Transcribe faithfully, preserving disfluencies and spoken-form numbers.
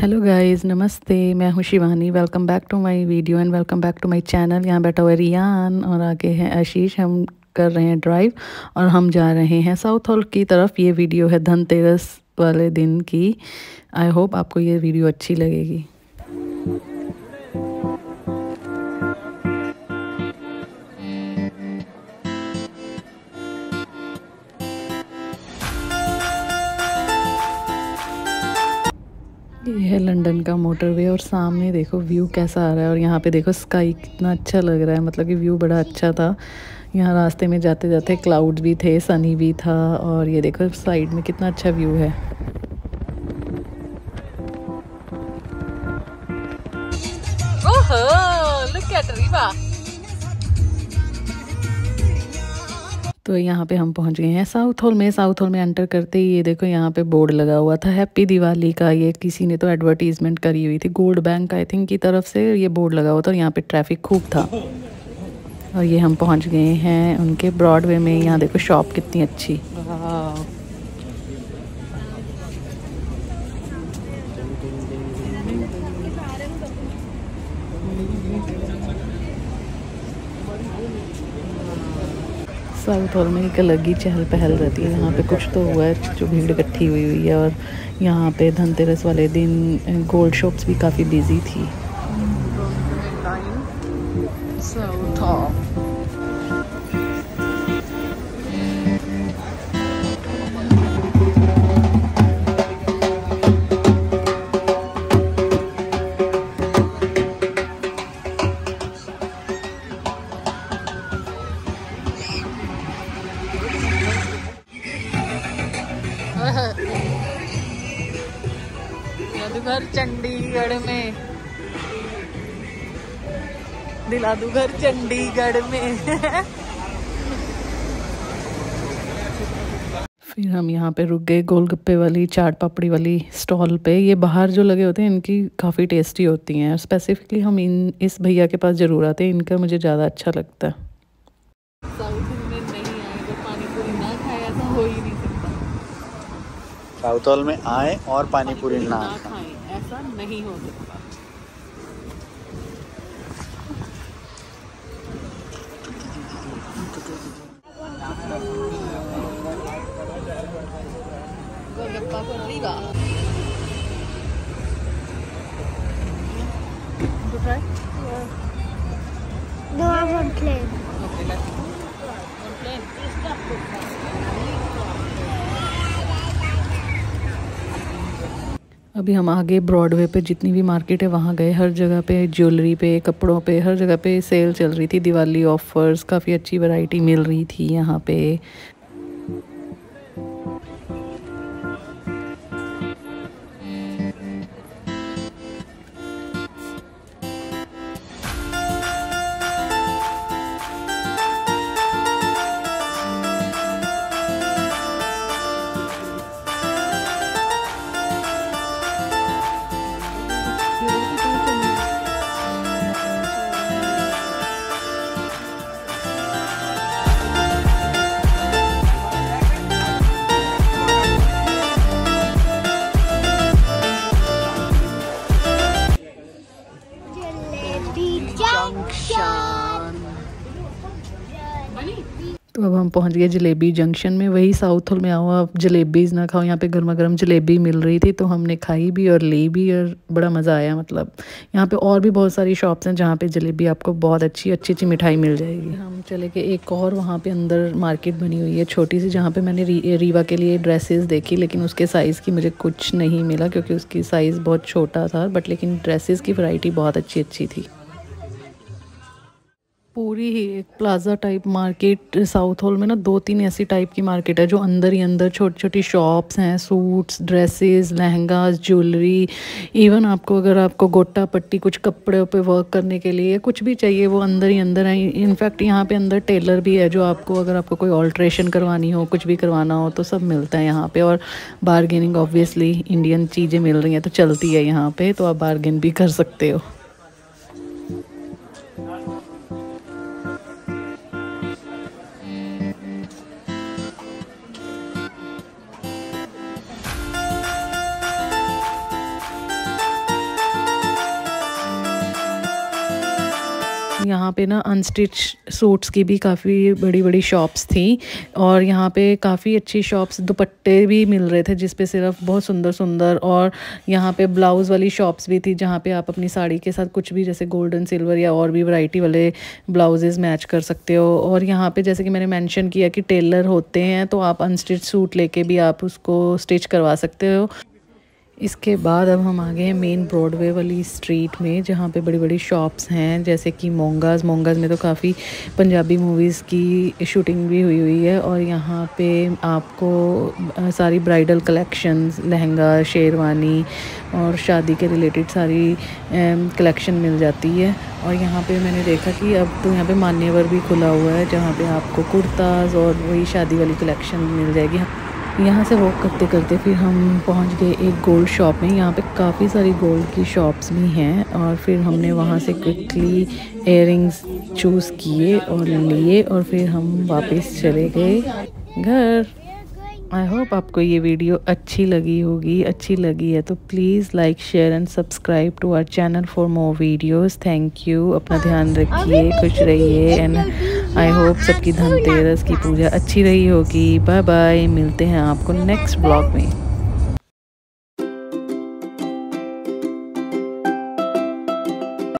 Hello guys नमस्ते, मैं हूँ Shivani. Welcome back to my video and welcome back to my channel. यहाँ बैठा हुआ है रियान और आगे है आशीष। हम कर रहे हैं ड्राइव और हम जा रहे हैं साउथहॉल की तरफ। ये वीडियो है धनतेरस वाले दिन की। आई होप आपको ये वीडियो अच्छी लगेगी। ये है लंदन का मोटरवे और सामने देखो व्यू कैसा आ रहा है। और यहाँ पे देखो स्काई कितना अच्छा लग रहा है, मतलब कि व्यू बड़ा अच्छा था। यहाँ रास्ते में जाते जाते क्लाउड भी थे, सनी भी था। और ये देखो साइड में कितना अच्छा व्यू है। ओहो, लुक एट रीवा। तो यहाँ पे हम पहुँच गए हैं साउथहॉल में। साउथहॉल में एंटर करते ही ये देखो यहाँ पे बोर्ड लगा हुआ था हैप्पी दिवाली का। ये किसी ने तो एडवर्टीजमेंट करी हुई थी, गोल्ड बैंक आई थिंक की तरफ से ये बोर्ड लगा हुआ था। और यहाँ पे ट्रैफिक खूब था। और ये हम पहुँच गए हैं उनके ब्रॉडवे में। यहाँ देखो शॉप कितनी अच्छी। साउथ हॉल में एक अलग ही चहल पहल रहती है। यहाँ पे कुछ तो हुआ है, जो भीड़ इकट्ठी हुई हुई है। और यहाँ पे धनतेरस वाले दिन गोल्ड शॉप्स भी काफ़ी बिजी थी। जादूगर चंडीगढ़ में, दिलादूगर चंडीगढ़ में। फिर हम यहाँ पे रुक गए गोलगप्पे वाली, चाट पापड़ी वाली स्टॉल पे। ये बाहर जो लगे होते हैं इनकी काफ़ी टेस्टी होती हैं। स्पेसिफिकली हम इन इस भैया के पास ज़रूर आते हैं, इनका मुझे ज़्यादा अच्छा लगता है। साउथ हॉल में आए और पानी पूरी ना खाएं, ऐसा नहीं हो सकता। गोलगप्पा को रीवा तो ट्राई दो one plane okay let's one plane इसका कुछ। अभी हम आगे ब्रॉडवे पे जितनी भी मार्केट है वहाँ गए। हर जगह पे ज्वेलरी पे, कपड़ों पे, हर जगह पे सेल चल रही थी। दिवाली ऑफर्स, काफ़ी अच्छी वैरायटी मिल रही थी यहाँ पे। तो अब हम पहुंच गए जलेबी जंक्शन में। वही साउथ हॉल में आओ आप जलेबीज़ ना खाओ, यहाँ पे गर्मा गर्म जलेबी मिल रही थी। तो हमने खाई भी और ली भी और बड़ा मज़ा आया। मतलब यहाँ पे और भी बहुत सारी शॉप्स हैं जहाँ पे जलेबी आपको बहुत अच्छी अच्छी अच्छी मिठाई मिल जाएगी। हम चले गए एक और, वहाँ पे अंदर मार्केट बनी हुई है छोटी सी, जहाँ पर मैंने री, रीवा के लिए ड्रेसेस देखी। लेकिन उसके साइज़ की मुझे कुछ नहीं मिला क्योंकि उसकी साइज़ बहुत छोटा था। बट लेकिन ड्रेसेस की वैरायटी बहुत अच्छी अच्छी थी। पूरी ही एक plaza type market south hall में ना, दो तीन ऐसी टाइप की मार्केट है जो अंदर ही अंदर छोटी छोटी शॉप्स हैं। Suits, dresses, lehengas, jewellery, even आपको अगर आपको गोटा पट्टी, कुछ कपड़े पे वर्क करने के लिए कुछ भी चाहिए वो अंदर ही अंदर है। इनफैक्ट यहाँ पे अंदर टेलर भी है, जो आपको अगर आपको कोई ऑल्ट्रेशन करवानी हो, कुछ भी करवाना हो तो सब मिलता है यहाँ पर। और बारगेनिंग ऑब्वियसली इंडियन चीज़ें मिल रही हैं तो चलती है यहाँ पर, तो आप बारगेन भी कर सकते हो। यहाँ पे ना अनस्टिच सूट्स की भी काफ़ी बड़ी बड़ी शॉप्स थी और यहाँ पे काफ़ी अच्छी शॉप्स, दुपट्टे भी मिल रहे थे जिस पे सिर्फ बहुत सुंदर सुंदर, और यहाँ पे ब्लाउज़ वाली शॉप्स भी थी जहाँ पे आप अपनी साड़ी के साथ कुछ भी जैसे गोल्डन सिल्वर या और भी वैरायटी वाले ब्लाउजेज़ मैच कर सकते हो। और यहाँ पे जैसे कि मैंने मैंशन किया कि टेलर होते हैं तो आप अनस्टिच सूट लेके भी आप उसको स्टिच करवा सकते हो। इसके बाद अब हम आ गए हैं मेन ब्रॉडवे वाली स्ट्रीट में जहाँ पे बड़ी बड़ी शॉप्स हैं जैसे कि मोंगाज़। मोंगाज़ में तो काफ़ी पंजाबी मूवीज़ की शूटिंग भी हुई हुई है और यहाँ पे आपको सारी ब्राइडल कलेक्शंस, लहंगा, शेरवानी और शादी के रिलेटेड सारी कलेक्शन मिल जाती है। और यहाँ पे मैंने देखा कि अब तो यहाँ पे मान्यवर भी खुला हुआ है जहाँ पर आपको कुर्ताज़ और वही शादी वाली कलेक्शन मिल जाएगी। यहाँ से वॉक करते करते फिर हम पहुँच गए एक गोल्ड शॉप में। यहाँ पे काफ़ी सारी गोल्ड की शॉप्स भी हैं और फिर हमने वहाँ से क्विकली इयररिंग्स चूज़ किए और लिए और फिर हम वापस चले गए घर। आई होप आपको ये वीडियो अच्छी लगी होगी। अच्छी लगी है तो please like, share and subscribe to our channel for more videos. Thank you. अपना ध्यान रखिए, खुश रहिए एंड आई होप सबकी धनतेरस की पूजा अच्छी रही होगी। बाय बाय, मिलते हैं आपको नेक्स्ट ब्लॉग में।